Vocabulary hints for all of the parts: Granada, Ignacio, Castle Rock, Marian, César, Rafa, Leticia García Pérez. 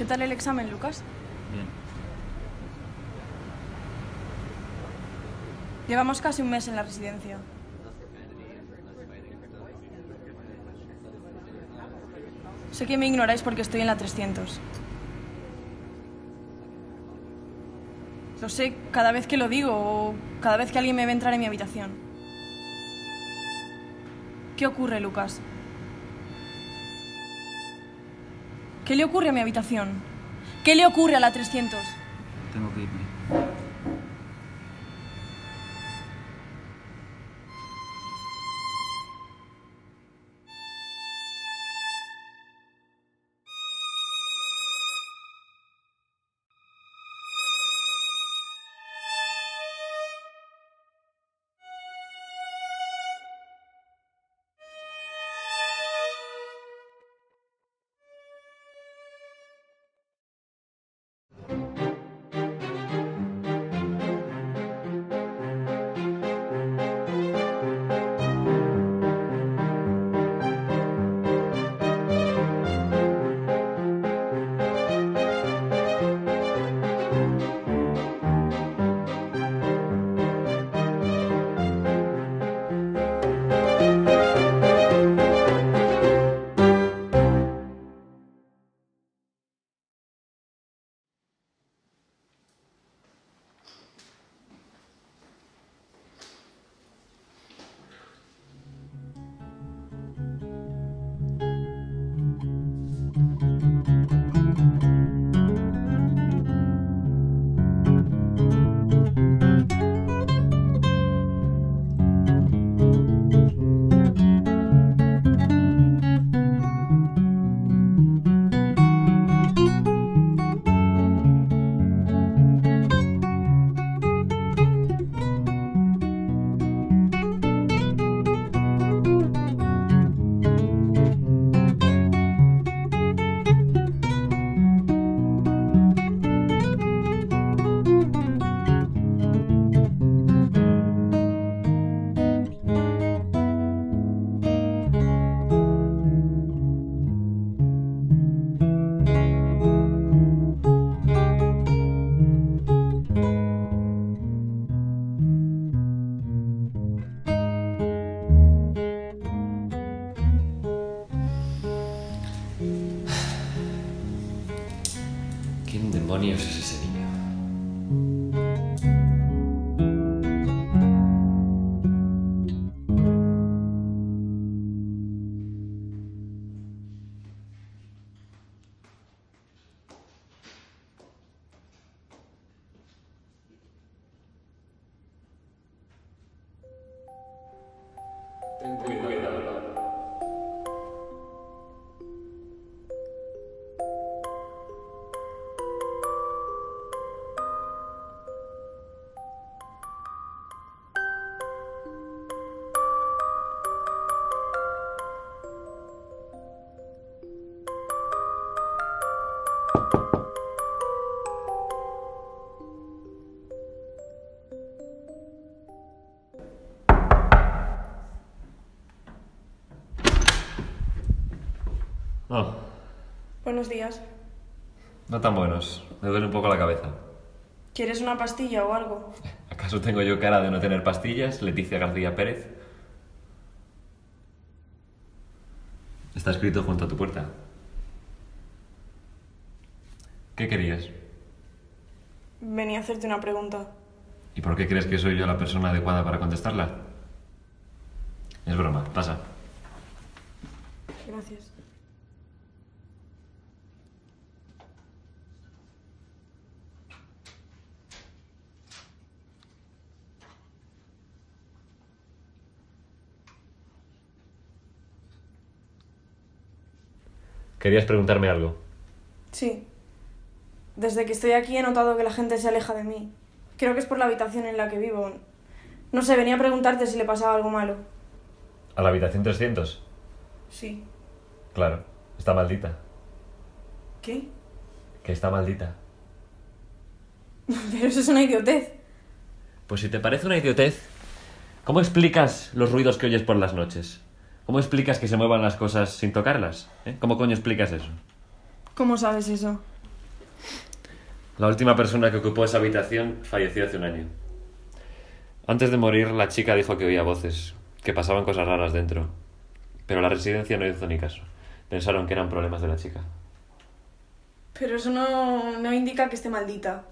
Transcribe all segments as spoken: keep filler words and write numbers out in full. ¿Qué tal el examen, Lucas? Bien. Llevamos casi un mes en la residencia. Sé que me ignoráis porque estoy en la trescientos. Lo sé cada vez que lo digo o cada vez que alguien me ve entrar en mi habitación. ¿Qué ocurre, Lucas? ¿Qué le ocurre a mi habitación? ¿Qué le ocurre a la trescientos? Tengo que irme. Oh. Buenos días. No tan buenos. Me duele un poco la cabeza. ¿Quieres una pastilla o algo? ¿Acaso tengo yo cara de no tener pastillas, Leticia García Pérez? Está escrito junto a tu puerta. ¿Qué querías? Venía a hacerte una pregunta. ¿Y por qué crees que soy yo la persona adecuada para contestarla? Es broma. Pasa. Gracias. ¿Querías preguntarme algo? Sí. Desde que estoy aquí he notado que la gente se aleja de mí. Creo que es por la habitación en la que vivo. No sé, venía a preguntarte si le pasaba algo malo. ¿A la habitación trescientos? Sí. Claro, está maldita. ¿Qué? Que está maldita. Pero eso es una idiotez. Pues si te parece una idiotez, ¿cómo explicas los ruidos que oyes por las noches? ¿Cómo explicas que se muevan las cosas sin tocarlas? ¿Eh? ¿Cómo coño explicas eso? ¿Cómo sabes eso? La última persona que ocupó esa habitación falleció hace un año. Antes de morir, la chica dijo que oía voces, que pasaban cosas raras dentro. Pero la residencia no hizo ni caso. Pensaron que eran problemas de la chica. Pero eso no, no indica que esté maldita.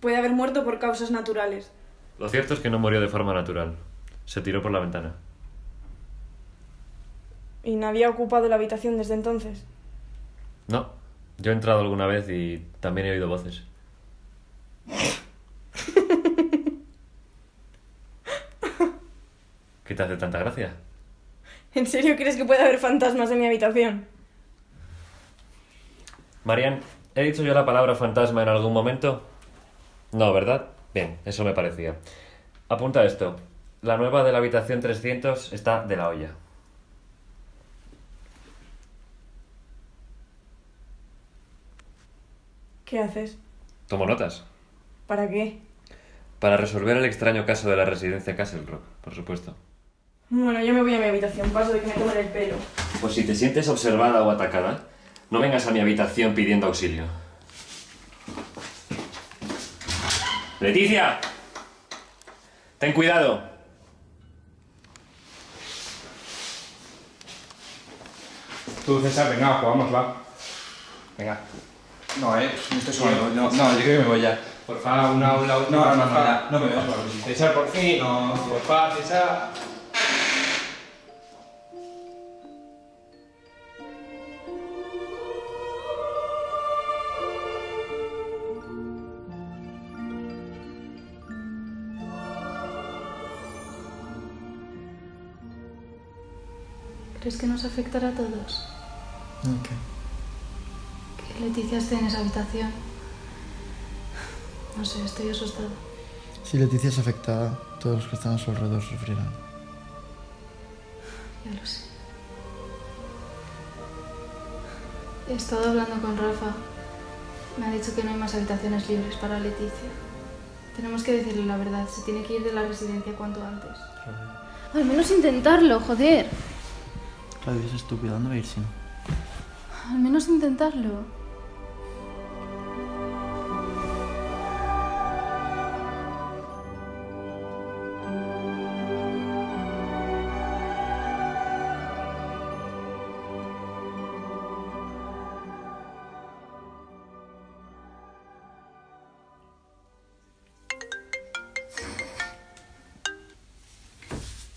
Puede haber muerto por causas naturales. Lo cierto es que no murió de forma natural. Se tiró por la ventana. ¿Y nadie ha ocupado la habitación desde entonces? No. Yo he entrado alguna vez y también he oído voces. ¿Qué te hace tanta gracia? ¿En serio crees que puede haber fantasmas en mi habitación? Marian, ¿he dicho yo la palabra fantasma en algún momento? No, ¿verdad? Bien, eso me parecía. Apunta esto. La nueva de la habitación trescientos está de la olla. ¿Qué haces? Tomo notas. ¿Para qué? Para resolver el extraño caso de la residencia Castle Rock, por supuesto. Bueno, yo me voy a mi habitación, paso de que me tomen el pelo. Pues si te sientes observada o atacada, no vengas a mi habitación pidiendo auxilio. ¡Leticia! ¡Ten cuidado! Tú, César, venga, jugamos, va. Venga. No, eh, no estoy solo. No, no, yo creo que me voy ya. Porfa, una, una, una. No, no, no, no, no me voy solo. César, por fin. No, porfa, César. ¿Crees que nos afectará a todos? Ok. Que Leticia esté en esa habitación. No sé, estoy asustada. Si Leticia es afectada, todos los que están a su alrededor sufrirán. Ya lo sé. He estado hablando con Rafa. Me ha dicho que no hay más habitaciones libres para Leticia. Tenemos que decirle la verdad. Se tiene que ir de la residencia cuanto antes. Joder. Al menos intentarlo, joder. Claro, es estúpido, ¿dónde va a ir si no? Al menos intentarlo.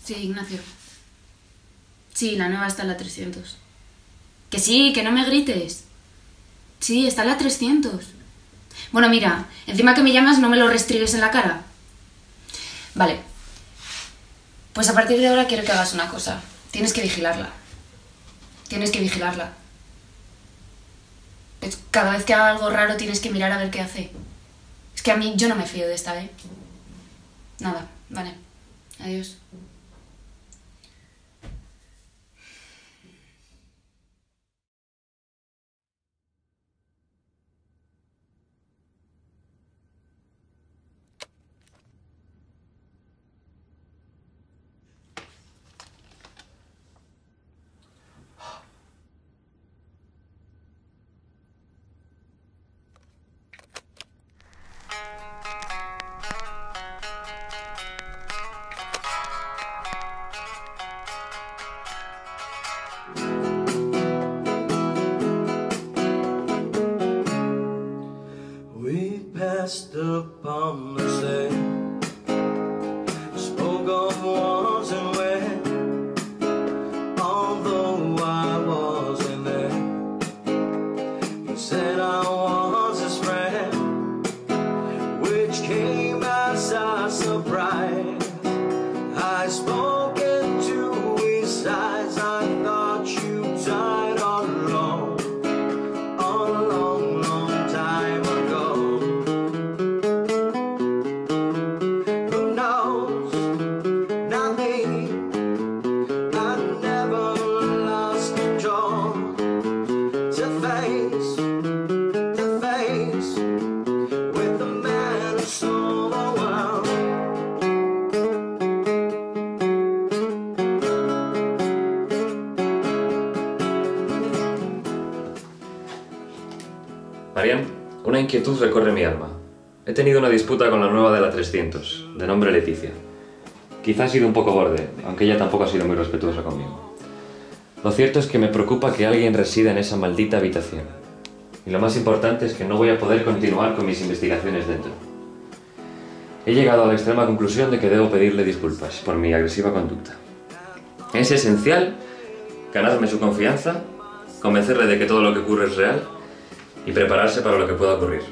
Sí, Ignacio. Sí, la nueva está en la trescientos. Que sí, que no me grites. Sí, está en la trescientos. Bueno, mira, encima que me llamas no me lo restrigues en la cara. Vale. Pues a partir de ahora quiero que hagas una cosa. Tienes que vigilarla. Tienes que vigilarla. Pues cada vez que haga algo raro tienes que mirar a ver qué hace. Es que a mí, yo no me fío de esta, ¿eh? Nada, vale. Adiós. Upon the sea, spoke of wars and where, although I wasn't there, he said I was his friend, which came as a surprise. I spoke into his eyes. I thought you died all alone, all alone. Long time ago. Thank you. Marian, una inquietud recorre mi alma. He tenido una disputa con la nueva de la trescientos, de nombre Leticia. Quizá ha sido un poco borde, aunque ella tampoco ha sido muy respetuosa conmigo. Lo cierto es que me preocupa que alguien resida en esa maldita habitación. Y lo más importante es que no voy a poder continuar con mis investigaciones dentro. He llegado a la extrema conclusión de que debo pedirle disculpas por mi agresiva conducta. Es esencial ganarme su confianza, convencerle de que todo lo que ocurre es real y prepararse para lo que pueda ocurrir.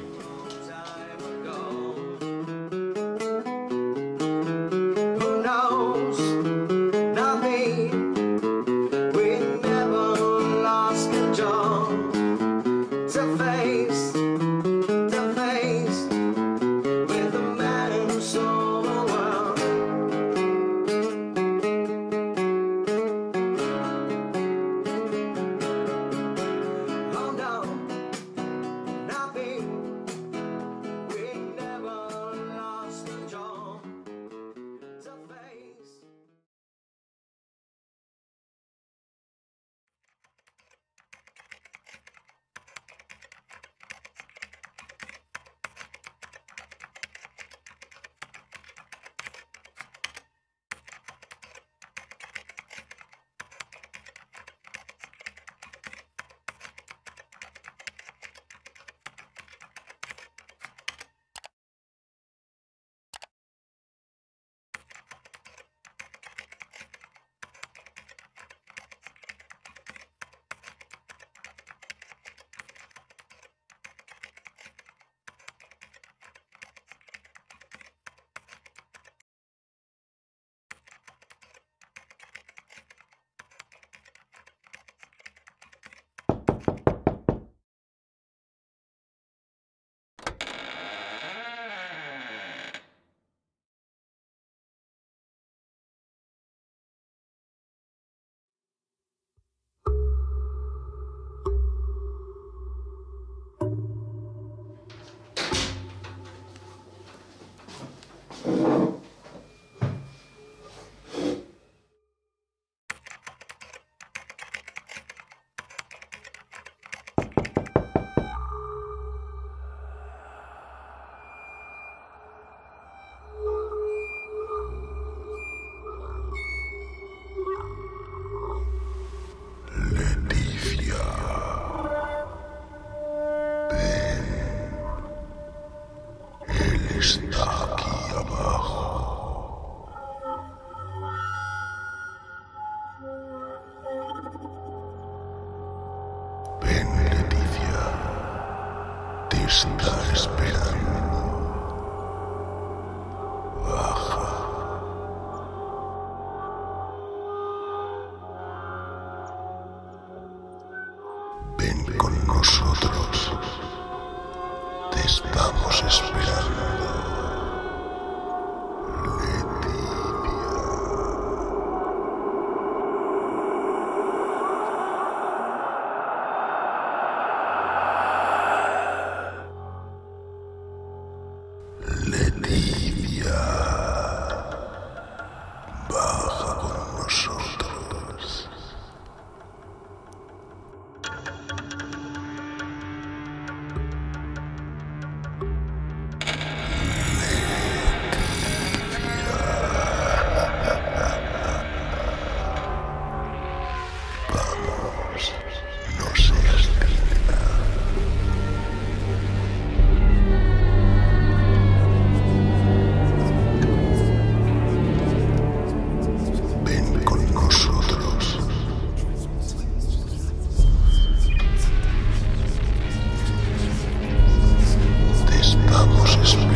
Vamos, espera.